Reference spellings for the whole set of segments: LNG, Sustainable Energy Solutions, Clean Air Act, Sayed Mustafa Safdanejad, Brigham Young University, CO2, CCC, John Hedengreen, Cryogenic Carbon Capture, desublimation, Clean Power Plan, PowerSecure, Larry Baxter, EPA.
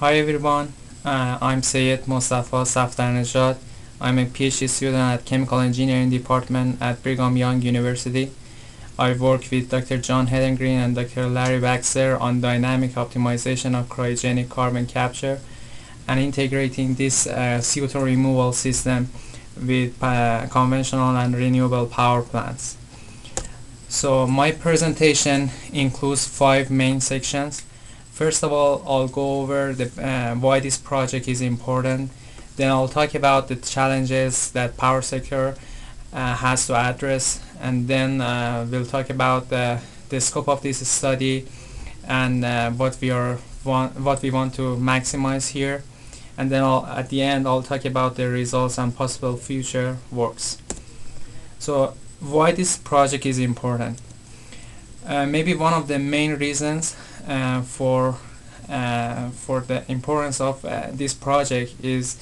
Hi everyone, I'm Sayed Mustafa Safdanejad. I'm a PhD student at Chemical Engineering Department at Brigham Young University. I work with Dr. John Hedengreen and Dr. Larry Baxter on dynamic optimization of cryogenic carbon capture and integrating this CO2 removal system with conventional and renewable power plants. So my presentation includes 5 main sections. First of all, I'll go over why this project is important. Then I'll talk about the challenges that PowerSecure has to address, and then we'll talk about the scope of this study and what we want to maximize here. And then at the end, I'll talk about the results and possible future works. So why this project is important? Maybe one of the main reasons for the importance of this project is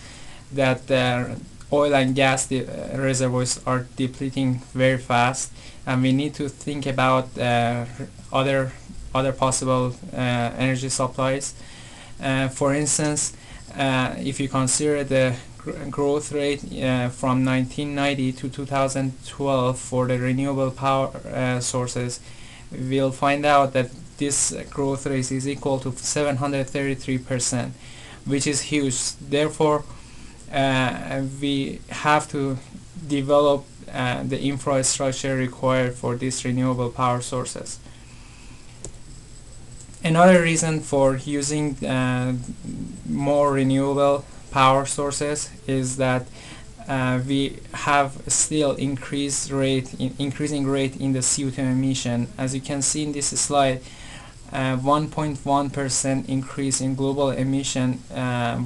that the oil and gas reservoirs are depleting very fast, and we need to think about other possible energy supplies. For instance, if you consider the growth rate from 1990 to 2012 for the renewable power sources, we'll find out that this growth rate is equal to 733%, which is huge. Therefore, we have to develop the infrastructure required for these renewable power sources. Another reason for using more renewable power sources is that we have still increasing rate in the CO2 emission. As you can see in this slide, 1.1% increase in global emission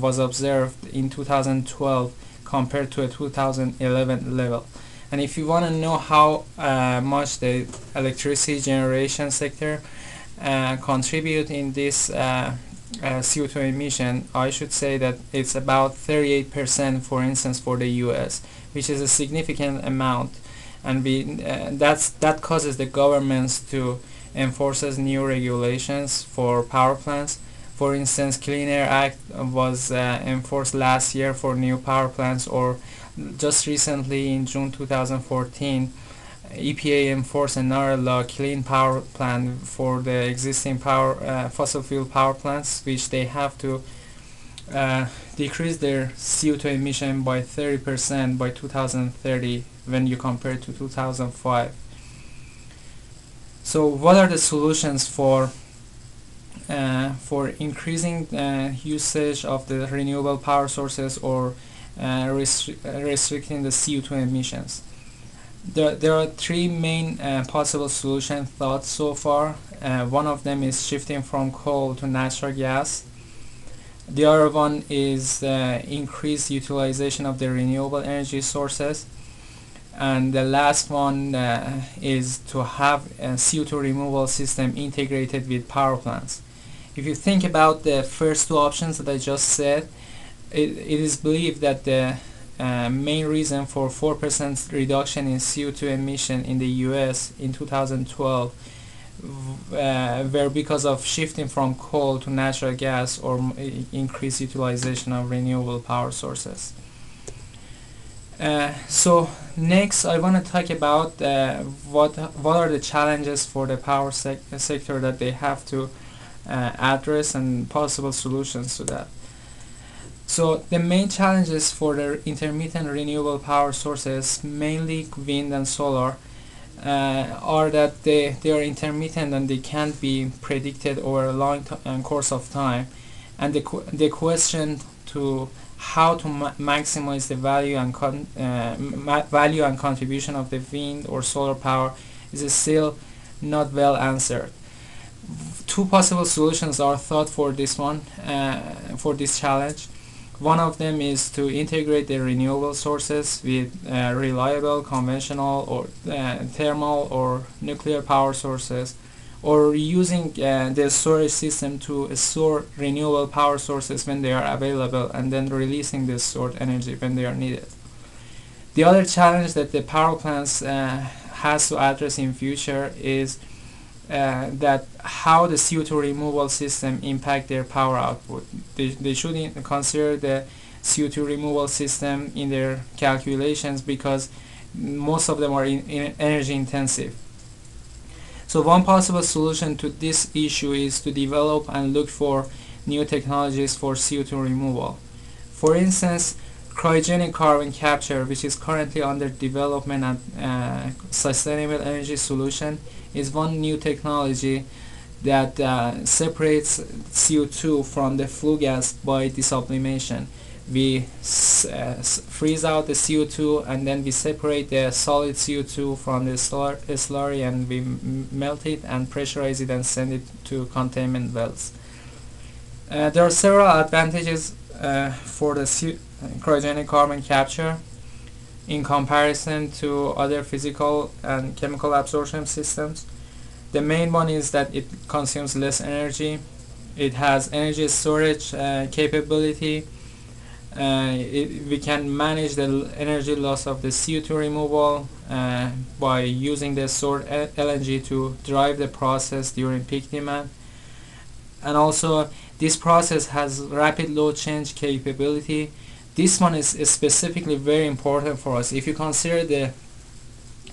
was observed in 2012 compared to a 2011 level. And if you want to know how much the electricity generation sector contribute in this CO2 emission, I should say that it's about 38%, for instance, for the US, which is a significant amount, and that causes the governments to enforce new regulations for power plants. For instance, Clean Air Act was enforced last year for new power plants, or just recently in June 2014, EPA enforced another law, Clean Power Plan, for the existing fossil fuel power plants, which they have to decrease their CO2 emission by 30% by 2030 when you compare to 2005. So what are the solutions for increasing usage of the renewable power sources or restricting the CO2 emissions? There are 3 main possible solution thoughts so far. One of them is shifting from coal to natural gas. The other one is increased utilization of the renewable energy sources. And the last one is to have a CO2 removal system integrated with power plants. If you think about the first 2 options that I just said, it is believed that the main reason for 4% reduction in CO2 emission in the US in 2012 were because of shifting from coal to natural gas or increased utilization of renewable power sources. So next I want to talk about what are the challenges for the power sector that they have to address and possible solutions to that. So the main challenges for the intermittent renewable power sources, mainly wind and solar, are that they are intermittent and they can't be predicted over a long course of time. And the question to how to maximize the value and contribution of the wind or solar power is still not well answered. 2 possible solutions are thought for this one, for this challenge. One of them is to integrate the renewable sources with reliable conventional or thermal or nuclear power sources, or using the storage system to store renewable power sources when they are available and then releasing the stored energy when they are needed. The other challenge that the power plants has to address in future is that how the CO2 removal system impact their power output. They shouldn't consider the CO2 removal system in their calculations because most of them are energy intensive. So one possible solution to this issue is to develop and look for new technologies for CO2 removal. For instance, cryogenic carbon capture, which is currently under development at Sustainable Energy Solutions, is one new technology that separates CO2 from the flue gas by desublimation. We freeze out the CO2 and then we separate the solid CO2 from the slurry, and we melt it and pressurize it and send it to containment wells. There are several advantages for the cryogenic carbon capture in comparison to other physical and chemical absorption systems. The main one is that it consumes less energy. It has energy storage capability. We can manage the energy loss of the CO2 removal by using the stored LNG to drive the process during peak demand. And also, this process has rapid load change capability. This one is specifically very important for us. If you consider the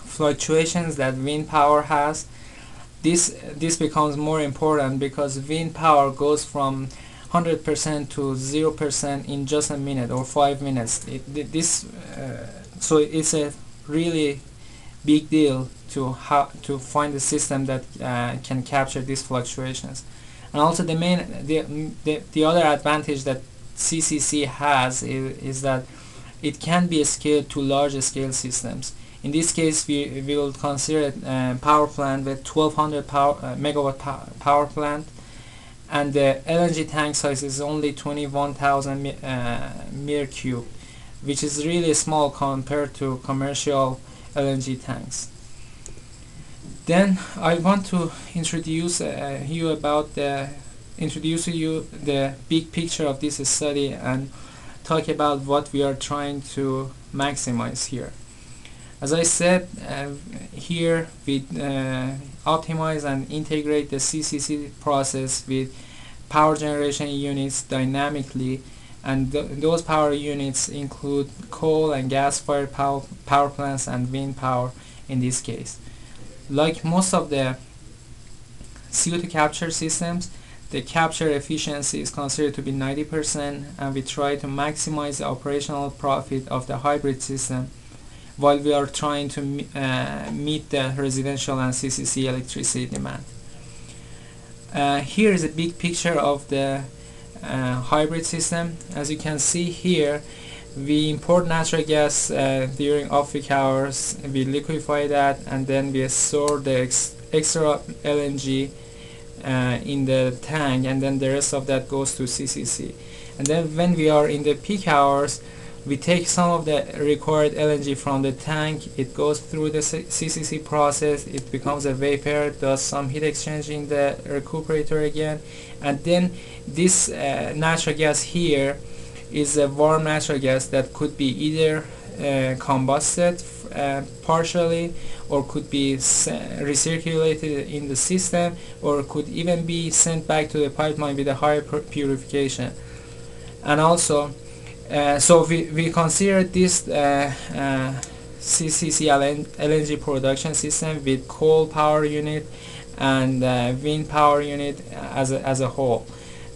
fluctuations that wind power has, this becomes more important because wind power goes from 100% to 0% in just a minute or 5 minutes. So it's a really big deal to find a system that can capture these fluctuations. And also the other advantage that CCC has is that it can be scaled to large scale systems. In this case, we will consider a power plant with 1200 megawatt power plant, and the LNG tank size is only 21,000 meter cube, which is really small compared to commercial LNG tanks. Then I want to introduce you about the big picture of this study and talk about what we are trying to maximize here. As I said, here we optimize and integrate the CCC process with power generation units dynamically, and those power units include coal and gas-fired power plants and wind power in this case. Like most of the CO2 capture systems, the capture efficiency is considered to be 90%, and we try to maximize the operational profit of the hybrid system while we are trying to meet the residential and CCC electricity demand. Here is a big picture of the hybrid system. As you can see here, we import natural gas during off-peak hours, we liquefy that, and then we store the extra LNG in the tank, and then the rest of that goes to CCC. And then when we are in the peak hours, we take some of the required LNG from the tank, it goes through the CCC process, it becomes a vapor, does some heat exchange in the recuperator again, and then this natural gas here is a warm natural gas that could be either combusted partially, or could be recirculated in the system, or could even be sent back to the pipeline with a higher purification. And also, so we consider this CCC LNG production system with coal power unit and wind power unit as a whole.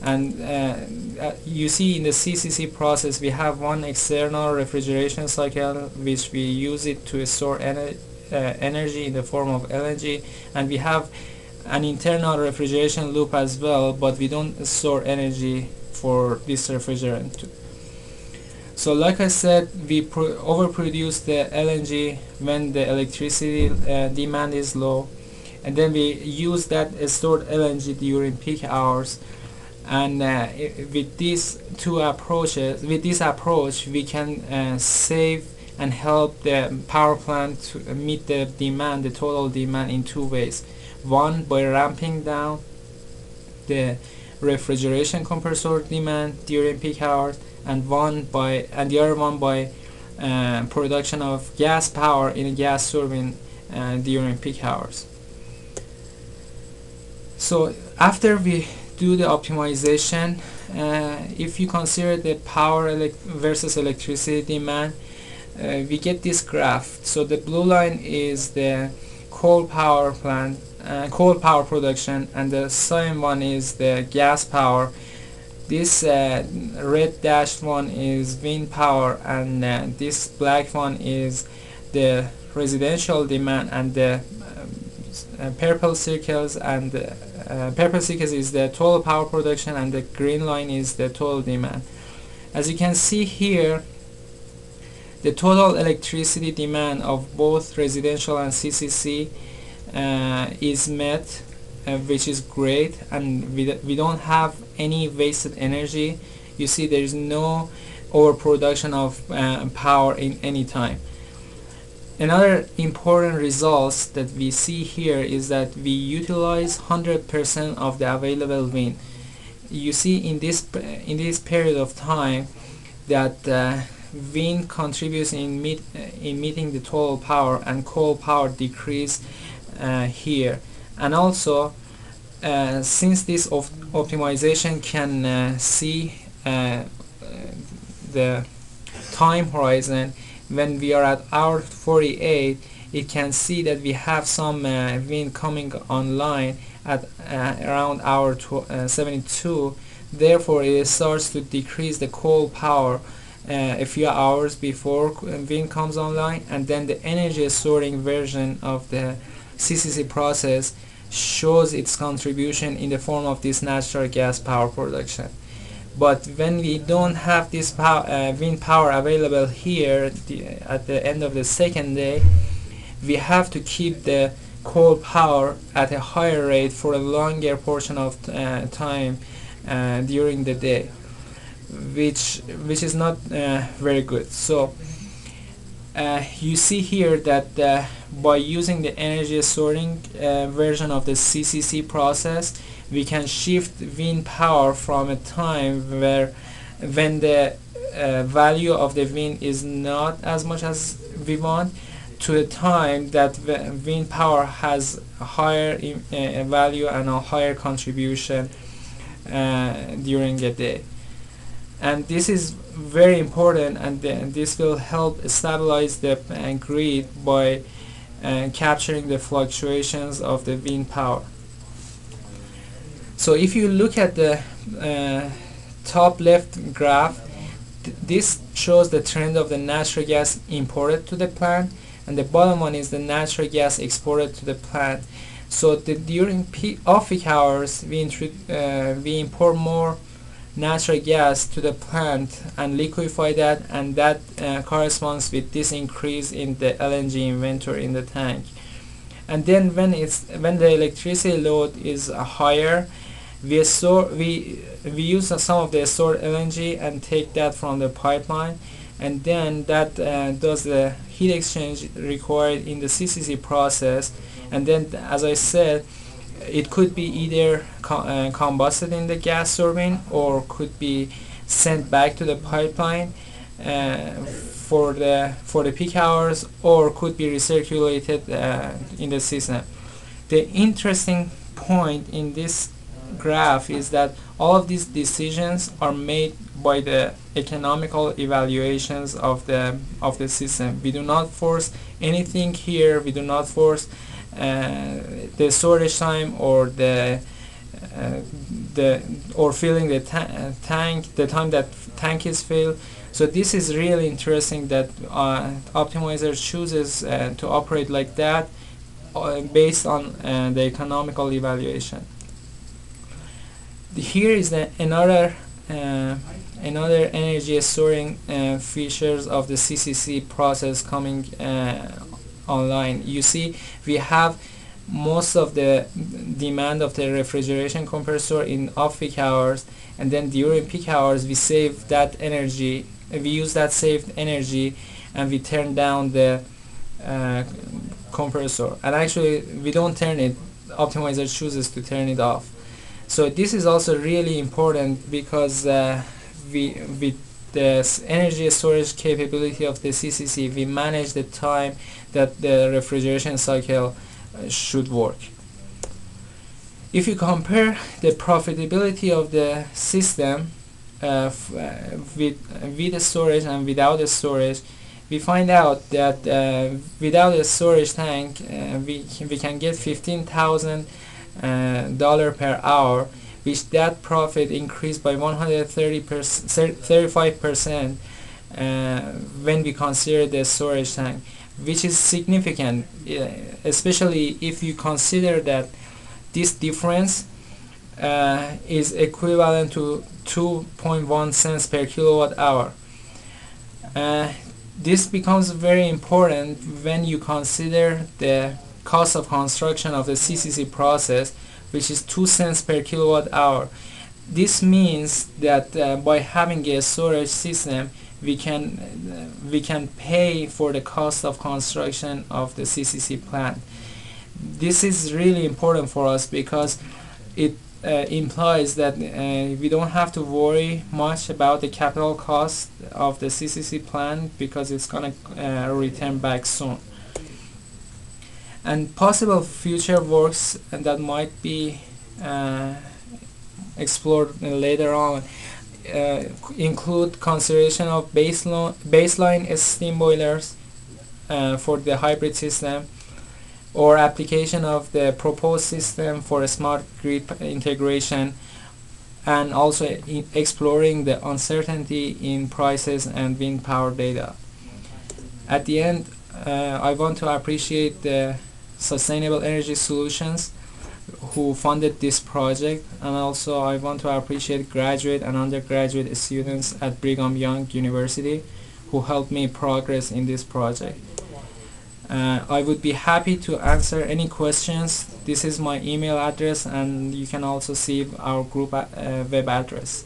And you see in the CCC process we have one external refrigeration cycle, which we use it to store energy in the form of LNG, and we have an internal refrigeration loop as well, but we don't store energy for this refrigerant too. So like I said, we overproduce the LNG when the electricity demand is low, and then we use that stored LNG during peak hours. And with this approach we can save and help the power plant to meet the demand, the total demand, in two ways. One, by ramping down the refrigeration compressor demand during peak hours, and the other one by production of gas power in a gas turbine during peak hours. So after we do the optimization, if you consider the power versus electricity demand, we get this graph. So the blue line is the coal power plant, coal power production, and the same one is the gas power. This red dashed one is wind power, and this black one is the residential demand, and the purple circles and purple circles is the total power production, and the green line is the total demand. As you can see here, the total electricity demand of both residential and CCC is met, which is great, and we don't have any wasted energy. You see there is no overproduction of power in any time. Another important results that we see here is that we utilize 100% of the available wind. You see in this period of time that wind contributes in meeting the total power, and coal power decrease here. And also, since this optimization can see the time horizon, when we are at hour 48, it can see that we have some wind coming online at around hour 72. Therefore, it starts to decrease the coal power a few hours before wind comes online, and then the energy storing version of the CCC process shows its contribution in the form of this natural gas power production. But when we don't have this power, wind power available here at the end of the second day, we have to keep the coal power at a higher rate for a longer portion of time during the day, which is not very good. So you see here that by using the energy sorting version of the CCC process, we can shift wind power from a time when the value of the wind is not as much as we want, to a time that wind power has higher value and a higher contribution during a day. And this is very important, and this will help stabilize the grid by capturing the fluctuations of the wind power. So if you look at the top left graph, this shows the trend of the natural gas imported to the plant, and the bottom one is the natural gas exported to the plant. So during off-peak hours, we import more natural gas to the plant and liquefy that, and that corresponds with this increase in the LNG inventory in the tank. And then when the electricity load is higher, we use some of the stored LNG and take that from the pipeline, and then that does the heat exchange required in the CCC process. And then, as I said, it could be either combusted in the gas turbine or could be sent back to the pipeline for the peak hours, or could be recirculated in the system. The interesting point in this graph is that all of these decisions are made by the economical evaluations of the system. We do not force anything here. We do not force the storage time or filling the tank, the time that tank is filled. So this is really interesting that optimizer chooses to operate like that based on the economical evaluation. Here is another energy storing features of the CCC process coming online. You see we have most of the demand of the refrigeration compressor in off-peak hours, and then during peak hours we save that energy, we use that saved energy, and we turn down the compressor. And actually we don't turn it, optimizer chooses to turn it off. So this is also really important because with the energy storage capability of the CCC, we manage the time that the refrigeration cycle should work. If you compare the profitability of the system with the storage and without the storage, we find out that without a storage tank, we can get $15,000 per hour, which that profit increased by 135% when we consider the storage tank, which is significant, especially if you consider that this difference is equivalent to 2.1 cents per kilowatt hour. This becomes very important when you consider the cost of construction of the CCC process, which is 2 cents per kilowatt hour. This means that by having a storage system, we can pay for the cost of construction of the CCC plant. This is really important for us because it implies that we don't have to worry much about the capital cost of the CCC plant because it's going to return back soon. And possible future works that might be explored later on include consideration of baseline steam boilers for the hybrid system, or application of the proposed system for a smart grid integration, and also exploring the uncertainty in prices and wind power data. At the end, I want to appreciate the Sustainable Energy Solutions who funded this project, and also I want to appreciate graduate and undergraduate students at Brigham Young University who helped me progress in this project. I would be happy to answer any questions. This is my email address, and you can also see our group web address.